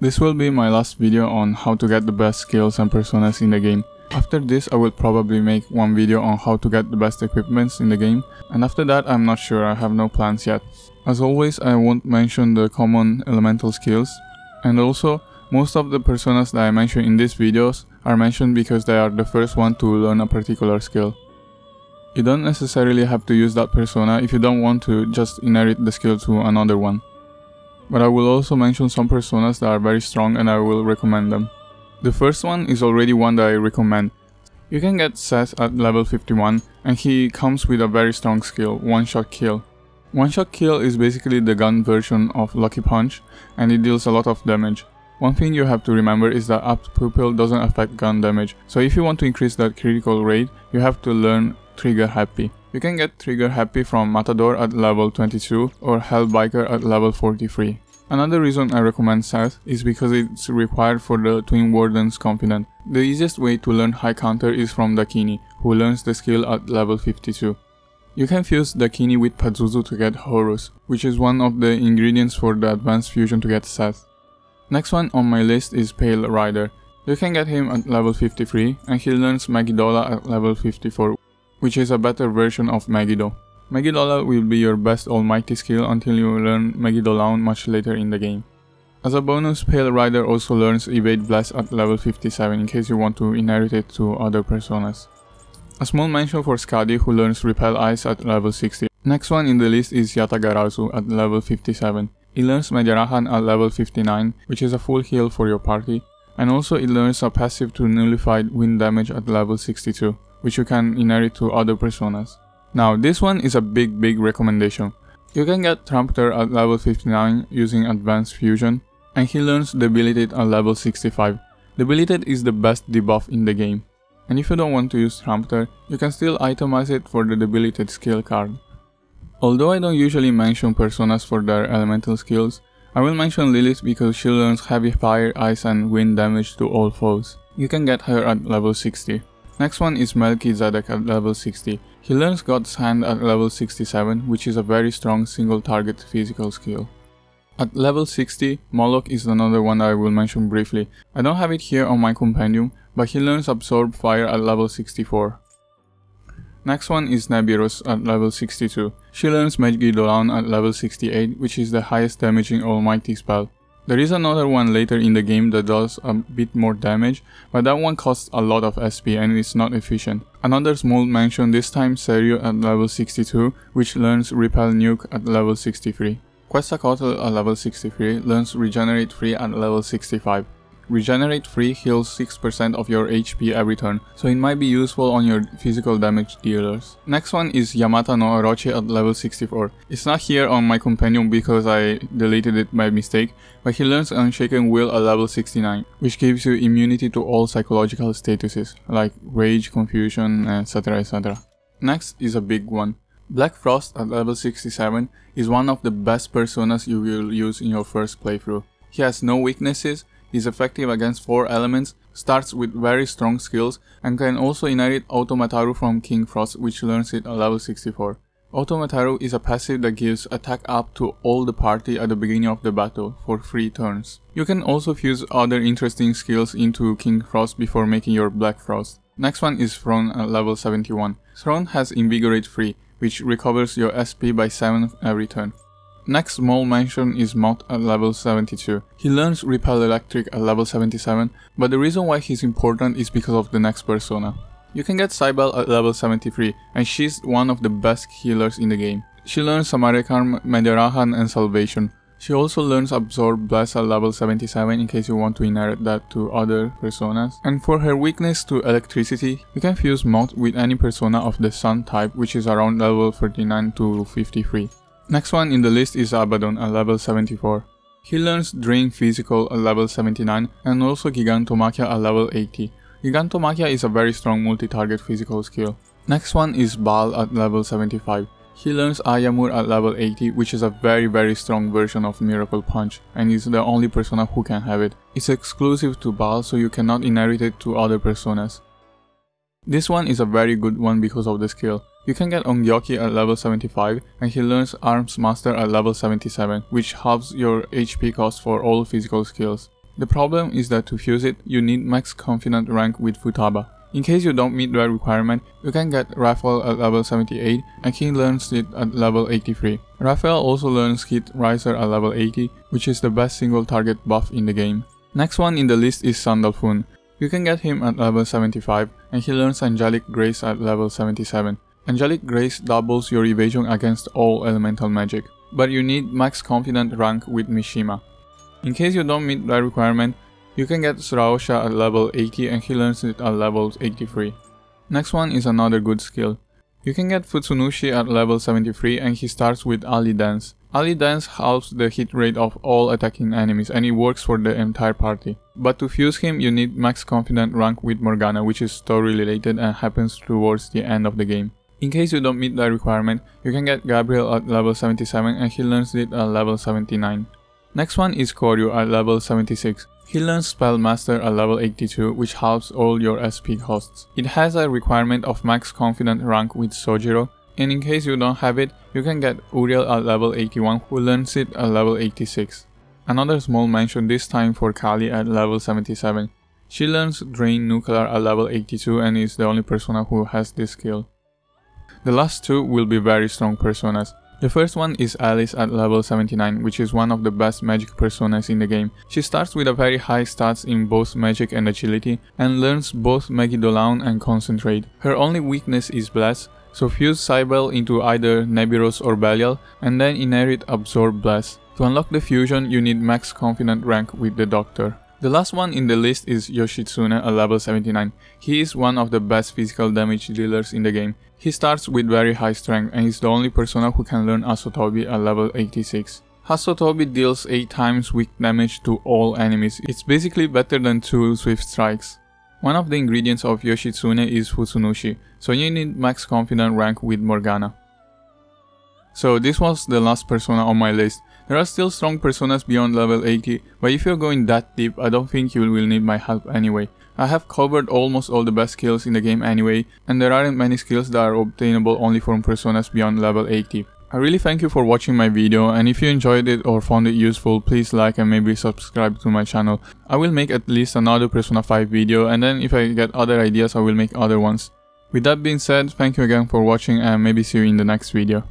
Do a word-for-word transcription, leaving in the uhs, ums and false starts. This will be my last video on how to get the best skills and personas in the game. After this I will probably make one video on how to get the best equipments in the game, and after that I'm not sure, I have no plans yet. As always, I won't mention the common elemental skills, and also most of the personas that I mention in these videos are mentioned because they are the first one to learn a particular skill. You don't necessarily have to use that persona if you don't want to just inherit the skill to another one. But I will also mention some personas that are very strong and I will recommend them. The first one is already one that I recommend. You can get Seth at level fifty-one and he comes with a very strong skill, One Shot Kill. One Shot Kill is basically the gun version of Lucky Punch and it deals a lot of damage. One thing you have to remember is that Apt Pupil doesn't affect gun damage, so if you want to increase that critical rate, you have to learn Trigger Happy. You can get Trigger Happy from Matador at level twenty-two or Hellbiker at level forty-three. Another reason I recommend Seth is because it's required for the Twin Warden's Confidant. The easiest way to learn High Counter is from Dakini, who learns the skill at level fifty-two. You can fuse Dakini with Pazuzu to get Horus, which is one of the ingredients for the advanced fusion to get Seth. Next one on my list is Pale Rider. You can get him at level fifty-three and he learns Megidola at level fifty-four, which is a better version of Megido. Megidola will be your best almighty skill until you learn Megidolaon much later in the game. As a bonus, Pale Rider also learns Evade Bless at level fifty-seven in case you want to inherit it to other personas. A small mention for Skadi, who learns Repel Ice at level sixty. Next one in the list is Yatagarazu at level fifty-seven. It learns Mediarahan at level fifty-nine, which is a full heal for your party, and also it learns a passive to nullify wind damage at level sixty-two, which you can inherit to other personas. Now this one is a big big recommendation. You can get Trumpeter at level fifty-nine using advanced fusion, and he learns Debilitate at level sixty-five. Debilitate is the best debuff in the game, and if you don't want to use Trumpeter, you can still itemize it for the Debilitate skill card. Although I don't usually mention personas for their elemental skills, I will mention Lilith because she learns heavy fire, ice and wind damage to all foes. You can get her at level sixty. Next one is Melchizedek at level sixty. He learns God's Hand at level sixty-seven, which is a very strong single target physical skill. At level sixty, Moloch is another one that I will mention briefly. I don't have it here on my compendium, but he learns Absorb Fire at level sixty-four. Next one is Nebiros at level sixty-two. She learns Megidolaon at level sixty-eight, which is the highest damaging almighty spell. There is another one later in the game that does a bit more damage, but that one costs a lot of S P and it's not efficient. Another small mention this time, Seryu at level sixty-two, which learns Repel Nuke at level sixty-three. Quetzalcoatl at level sixty-three learns Regenerate three at level sixty-five. Regenerate three heals six percent of your H P every turn, so it might be useful on your physical damage dealers. Next one is Yamata no Orochi at level sixty-four. It's not here on my compendium because I deleted it by mistake, but he learns Unshaken Will at level sixty-nine, which gives you immunity to all psychological statuses like rage, confusion, etc, et cetera. Next is a big one. Black Frost at level sixty-seven is one of the best personas you will use in your first playthrough. He has no weaknesses, is effective against four elements, starts with very strong skills, and can also inherit Auto-Mataru from King Frost, which learns it at level sixty-four. Auto-Mataru is a passive that gives attack up to all the party at the beginning of the battle for three turns. You can also fuse other interesting skills into King Frost before making your Black Frost. Next one is Throne at level seventy-one. Throne has Invigorate three, which recovers your S P by seven every turn. Next small mention is Moth at level seventy-two. He learns Repel Electric at level seventy-seven, but the reason why he's important is because of the next persona. You can get Cybele at level seventy-three, and she's one of the best healers in the game. She learns Samarikarm, Mediarahan and Salvation. She also learns Absorb Bless at level seventy-seven in case you want to inherit that to other personas. And for her weakness to electricity, you can fuse Moth with any persona of the Sun type, which is around level thirty-nine to fifty-three. Next one in the list is Abaddon at level seventy-four. He learns Drain Physical at level seventy-nine and also Gigantomachia at level eighty. Gigantomachia is a very strong multi-target physical skill. Next one is Baal at level seventy-five. He learns Ayamur at level eighty, which is a very very strong version of Miracle Punch and is the only persona who can have it. It's exclusive to Baal, so you cannot inherit it to other personas. This one is a very good one because of the skill. You can get Ongyoki at level seventy-five and he learns Arms Master at level seventy-seven, which halves your H P cost for all physical skills. The problem is that to fuse it, you need max confident rank with Futaba. In case you don't meet that requirement, you can get Raphael at level seventy-eight and King learns it at level eighty-three. Raphael also learns Hit Riser at level eighty, which is the best single target buff in the game. Next one in the list is Sandalfun. You can get him at level seventy-five and he learns Angelic Grace at level seventy-seven. Angelic Grace doubles your evasion against all elemental magic, but you need max confident rank with Mishima. In case you don't meet that requirement, you can get Suraosha at level eighty and he learns it at level eighty-three. Next one is another good skill. You can get Futsunushi at level seventy-three and he starts with Ali Dance. Ali Dance halves the hit rate of all attacking enemies and it works for the entire party. But to fuse him you need max confident rank with Morgana, which is story related and happens towards the end of the game. In case you don't meet that requirement, you can get Gabriel at level seventy-seven and he learns it at level seventy-nine. Next one is Koryu at level seventy-six. He learns Spellmaster at level eighty-two, which halves all your S P costs. It has a requirement of max confident rank with Sojiro, and in case you don't have it, you can get Uriel at level eighty-one, who learns it at level eighty-six. Another small mention this time for Kali at level seventy-seven. She learns Drain Nuclear at level eighty-two and is the only persona who has this skill. The last two will be very strong personas. The first one is Alice at level seventy-nine, which is one of the best magic personas in the game. She starts with a very high stats in both magic and agility and learns both Megidolaon and Concentrate. Her only weakness is Bless, so fuse Cybele into either Nebiros or Belial and then inherit Absorb Bless. To unlock the fusion you need max confident rank with the Doctor. The last one in the list is Yoshitsune at level seventy-nine. He is one of the best physical damage dealers in the game. He starts with very high strength and is the only persona who can learn Hasotobi at level eighty-six. Hasotobi deals eight times weak damage to all enemies. It's basically better than two swift strikes. One of the ingredients of Yoshitsune is Futsunushi, so you need max confident rank with Morgana. So this was the last persona on my list. There are still strong personas beyond level eighty, but if you're going that deep, I don't think you will need my help anyway. I have covered almost all the best skills in the game anyway, and there aren't many skills that are obtainable only from personas beyond level eighty. I really thank you for watching my video, and if you enjoyed it or found it useful, please like and maybe subscribe to my channel. I will make at least another Persona five video, and then if I get other ideas I will make other ones. With that being said, thank you again for watching and maybe see you in the next video.